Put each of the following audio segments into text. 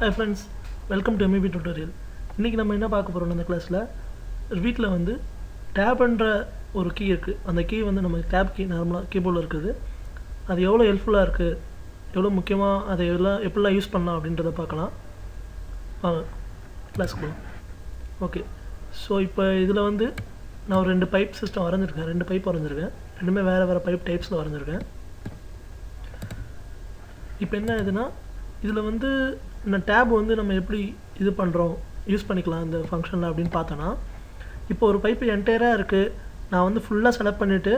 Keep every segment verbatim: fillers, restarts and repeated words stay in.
Hi friends, welcome to M E P tutorial. Today we will talk about the class. Revit la vandu tab endra oru key irukku. And the key vandu namak tab key normally keyboard irukku. Adu evlo helpful ah irukku, evlo mukkiyama adu evlo eppadi use panna abindradha paakalam. Vaanga class ku. Okay. So ipo idhula vandu na oru rendu pipe system varanjirukken, rendu pipe varanjirukken. Rendume vera vera pipe types la varanjirukken. இப்போ என்ன இதுனா இதுல வந்து நம்ம tab வந்து நம்ம எப்படி இது பண்றோம் யூஸ் பண்ணிக்கலாம் அந்த ஃபங்க்ஷன்ல அப்படினு பார்த்தனா இப்போ ஒரு பைப் என்டைரா இருக்கு நான் வந்து ஃபுல்லா செலக்ட் பண்ணிட்டு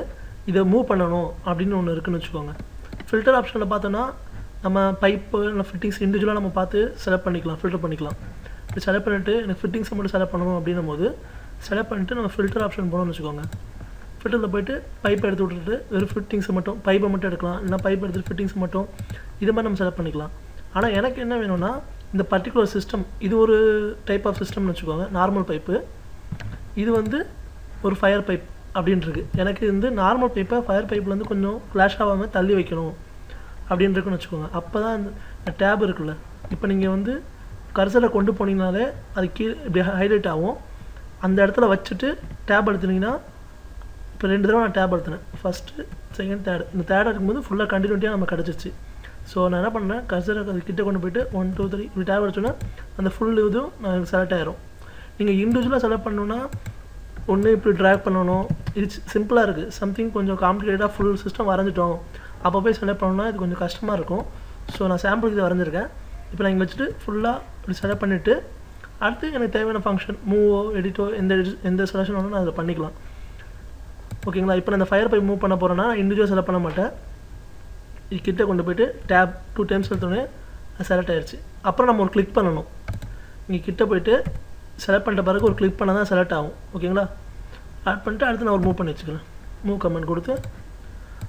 இத மூவ் பண்ணனும் அப்படினு ஒன்னு இருக்குன்னு வெச்சுக்கோங்க filter ஆப்ஷன்ல பார்த்தனா நம்ம பைப் இல்ல ஃபிட்டிங்ஸ் இன்டிவிஜுவலா நம்ம பார்த்து செலக்ட் பண்ணிக்கலாம் filter பண்ணிக்கலாம் இப்போ செலக்ட் பண்ணிட்டு எனக்கு ஃபிட்டிங்ஸ் மட்டும் செலக்ட் பண்ணனும் அப்படினும்போது செலக்ட் பண்ணிட்டு நம்ம filter ஆப்ஷன் போறோம்னு வெச்சுக்கோங்க filterல போய்ட்டு பைப் எடுத்து விட்டுட்டு வெறும் ஃபிட்டிங்ஸ் மட்டும் பைப்பை மட்டும் எடுக்கலாம் இல்ல பைப் எடுத்து ஃபிட்டிங்ஸ் மட்டும் இத மாதிரி நம்ம செலக்ட் பண்ணிக்கலாம் ஆனா எனக்கு என்ன வேணும்னா இந்த particular system இது ஒரு டைப் ஆஃப் சிஸ்டம்னு வெச்சுக்கோங்க நார்மல் பைப் இது வந்து ஒரு ஃபயர் பைப் அப்படின்றது எனக்கு இந்த நார்மல் பைப்பை ஃபயர் பைப்ல இருந்து கொஞ்சம் கிளாஷ் ஆகாம தள்ளி வைக்கணும் அப்படின்றதுன்னு வெச்சுக்கோங்க அப்பதான் அந்த tab இருக்குல இப்போ நீங்க வந்து கர்சரை கொண்டு போனீங்கனாலே அது கீழ ஹைலைட் ஆகும் அந்த இடத்துல வச்சிட்டு tab எடுத்துனீங்கனா இப்போ ரெண்டு தடவை நான் tab எடுத்துனேன் ஃபர்ஸ்ட் செகண்ட் third இந்த third இருக்கும்போது ஃபுல்லா கண்டினியூட்டியா நமக்கு கிடைச்சிச்சு So, I will click one two three and tab and the full view will select it. If you individually select it, drag it, it's simple. Something complicated, full system. If you select it, it's customer. So, I will sample it. Now, I will select it. After I function, move, edit, and selection. Okay, now I will move the fire by individually. I will tab two times and select it. Now we will click on it. You can select it and click on it. Select it. Okay? Add it and move it. Move command. That's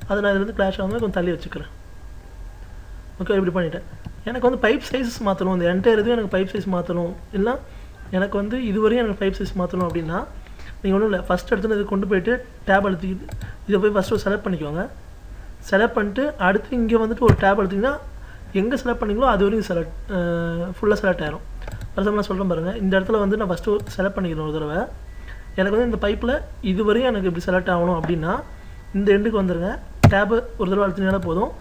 why I will clash on it. Okay, I will do it. I will pipe sizes. I will do pipe sizes. I will do pipe sizes. You will first tab and select it. Select பண்ணிட்டு அடுத்து இங்க வந்துட்டு ஒரு tab எடுத்தீங்கன்னா எங்க select பண்ணீங்களோ அது வரைக்கும் செலக்ட் ஃபுல்லா செலக்ட் ஆகும். பர்சனலா நான் சொல்றேன் பாருங்க இந்த இடத்துல வந்து நான் ஃபர்ஸ்ட் செலக்ட் பண்ணிக்கிறேன் ஒரு தடவை. எனக்கு வந்து இந்த பைப்ல இது வரைக்கும் எனக்கு இப்படி செலக்ட் ஆகணும் அப்படினா இந்த எண்டுக்கு வந்துருங்க. tab ஒரு தடவை அழுத்தினா போதும்.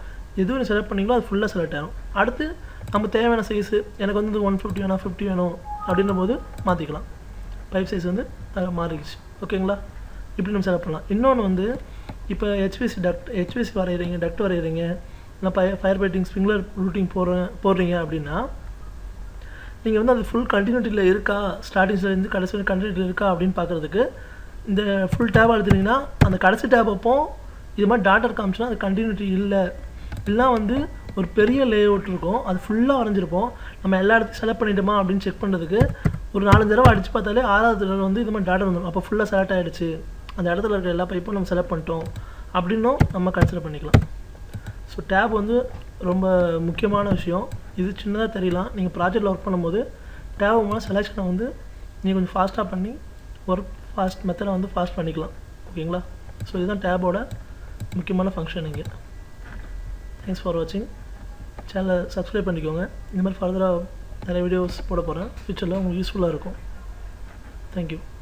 இது வரைக்கும் செலக்ட் பண்ணீங்களோ அது ஃபுல்லா செலக்ட் ஆகும். அடுத்து நம்ம தேவையான சைஸ் எனக்கு வந்து one fifty வேணும் fifty வேணும் அப்படினும்போது மாத்திக்கலாம். பைப் சைஸ் வந்து மாறிடுச்சு. ஓகேங்களா? இப்படி நம்ம செலக்ட் பண்ணலாம். இன்னொன்னு வந்து இப்போ H V A C duct H V A C வரையறீங்க duct வரையறீங்க இல்ல fire fighting sprinkler routing போறீங்க அப்படினா நீங்க வந்து அது full continuityல இருக்கா ஸ்டார்டிங்ல இருந்து கடைசி வரை continuity இருக்கா அப்படிን பாக்கிறதுக்கு இந்த full tab அழுத்துனீங்கனா அந்த கடைசி tab அப்போ இது மாதிரி டாட்டர் காம்ச்சனா அது continuity இல்ல இல்ல வந்து ஒரு பெரிய லேஅவுட் இருக்கும் அது ஃபுல்லா வரைஞ்சிருப்போம் நம்ம எல்லா இடத்தையும் செலக்ட் பண்ணிட்டோமா அப்படிን செக் பண்றதுக்கு ஒரு நாலஞ்சு தடவை அடிச்சு பார்த்தாலே ஆறாவது தடவை வந்து இது மாதிரி டாட்டர் வந்துரும் அப்ப ஃபுல்லா செலக்ட் ஆயிடுச்சு அந்த இடத்துல இருக்க எல்லா பைப்பும் நம்ம செலக்ட் பண்ணிட்டோம் அப்படினோ நம்ம கன்சிடர் பண்ணிக்கலாம் சோ tab வந்து ரொம்ப முக்கியமான விஷயம் இது சின்னதா தெரியலாம் நீங்க ப்ராஜெக்ட்ல வர்க் பண்ணும்போது tab மூலமா செலக்ஷனை வந்து நீங்க கொஞ்சம் ஃபாஸ்டா பண்ணி வர்க் ஃபாஸ்ட் மெத்தட்ல வந்து ஃபாஸ்ட் பண்ணிக்கலாம் ஓகேங்களா சோ இதுதான் tab ஓட முக்கியமான ஃபங்க்ஷன் இங்க Thanks for watching சேனலை Subscribe பண்ணிக்கோங்க இந்த மாதிரி ஃபர்தரா நிறைய வீடியோஸ் போட போறேன் ஃபியூச்சர்ல உங்களுக்கு யூஸ்ஃபுல்லா இருக்கும் Thank you